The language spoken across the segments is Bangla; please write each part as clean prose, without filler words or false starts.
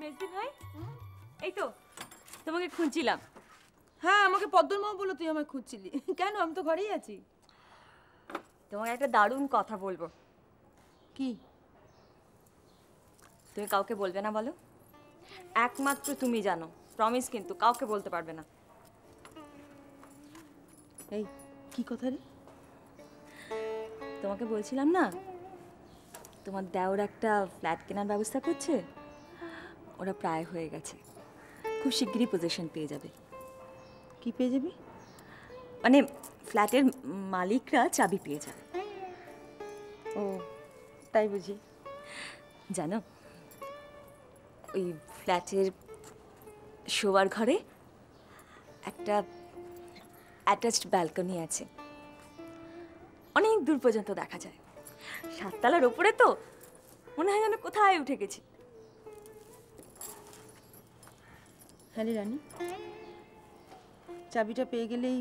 मेजदी भाई এই তো তোমাকে খুঁজছিলাম। হ্যাঁ আমাকে পদ্মর মা বলল তুই আমাকে খুঁজছিলি কেন? আমি তো ঘরেই আছি। তোমাকে একটা দারুণ কথা বলবো। কি? তুমি কাউকে বলবে না বলো? একমাত্র তুমি জানো। প্রমিস কিন্তু কাউকে বলতে পারবে না। এই কি কথা রে? তোমাকে বলছিলাম না তোমার দেওর একটা ফ্ল্যাট কেনার ব্যবস্থা করছে। ওরা প্রায় হয়ে গেছে, খুব শিগগিরই পজিশন পেয়ে যাবে। কি পেয়ে যাবে? মানে ফ্ল্যাটের মালিকরা চাবি পেয়ে যাবে। ও তাই বুঝি। জানো ওই ফ্ল্যাটের শোবার ঘরে একটা অ্যাটাচড ব্যালকনি আছে, অনেক দূর পর্যন্ত দেখা যায়। সাততলার উপরে তো মনে হয় যেন কোথায় উঠে গেছি। হ্যাঁ রানী, চাবিটা পেয়ে গেলেই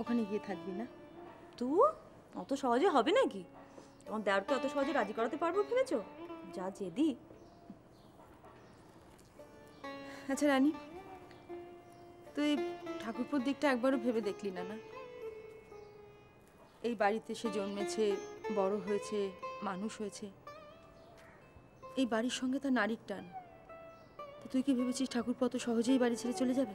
ওখানে গিয়ে থাকবি না? তো অত সহজে হবে নাকি? তোমার দেওরকে অত সহজে রাজি করাতে পারবো ভেবেছো? যা জেদি। আচ্ছা রানী, তুই ঠাকুরপুর দিকটা একবারও ভেবে দেখলি না? না, এই বাড়িতে সে জন্মেছে, বড় হয়েছে, মানুষ হয়েছে। এই বাড়ির সঙ্গে তার নারীর টান। তুই কি ভেবেছিস ঠাকুরপো অত সহজেই বাড়ি ছেড়ে চলে যাবে?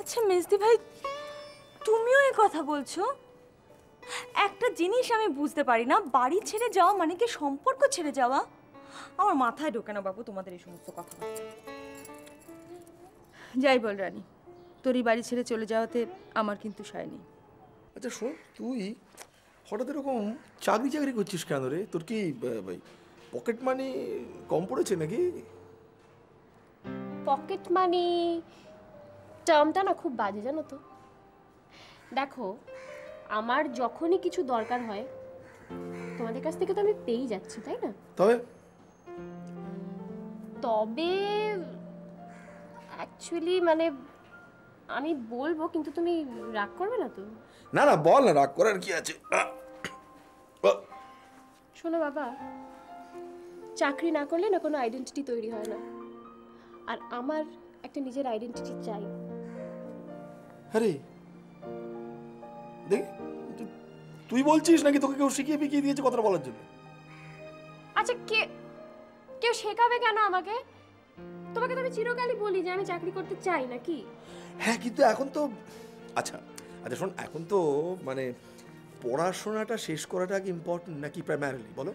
আচ্ছা মেজদি ভাই তুমিও এই কথা বলছো? একটা জিনিস আমি বুঝতে পারি না, বাড়ি ছেড়ে যাওয়া মানে কি সম্পর্ক ছেড়ে যাওয়া? আমার মাথায় ঢোকে না বাবু তোমাদের এই সমস্ত কথা। যাই বল রানী, তোরই বাড়ি ছেড়ে চলে যাওয়াতে আমার কিন্তু সায় নেই। আচ্ছা শোন, তুই হঠাৎ এরকম চাকরি চাকরি করছিস কেন রে? তোর কি ভাই পকেট মানি কম পড়েছে নাকি? পকেট মানি টার্মটা না খুব বাজে জানো তো। দেখো আমার যখনই কিছু দরকার হয় তোমাদের কাছ থেকে তো আমি পেয়েই যাচ্ছি, তাই না? তবে তবে অ্যাকচুয়ালি মানে আমি বলবো, কিন্তু তুমি রাগ করবে না তো? না না বল না, রাগ করার কি আছে? শোনো বাবা, চাকরি না করলে না কোনো আইডেন্টিটি তৈরি হয় না, আর আমার একটা নিজের আইডেন্টিটি চাই। আরে দেখ তুই বলছিস নাকি তোকে কেউ শিখিয়ে বিকিয়ে দিয়েছে কথা বলার জন্য? আচ্ছা কে কেউ শেখাবে কেন আমাকে? তোমাকে তো আমি চিরকালই বলি যে আমি চাকরি করতে চাই নাকি? হ্যাঁ কিন্তু এখন তো আচ্ছা আচ্ছা শোন, এখন তো মানে পড়াশোনাটা শেষ করাটা কি ইম্পর্টেন্ট নাকি প্রাইমারিলি বলো?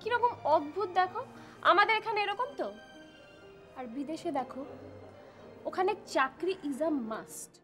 কিরকম অদ্ভুত দেখো আমাদের এখানে এরকম তো, আর বিদেশে দেখো ওখানে চাকরি ইজ আ মাস্ট।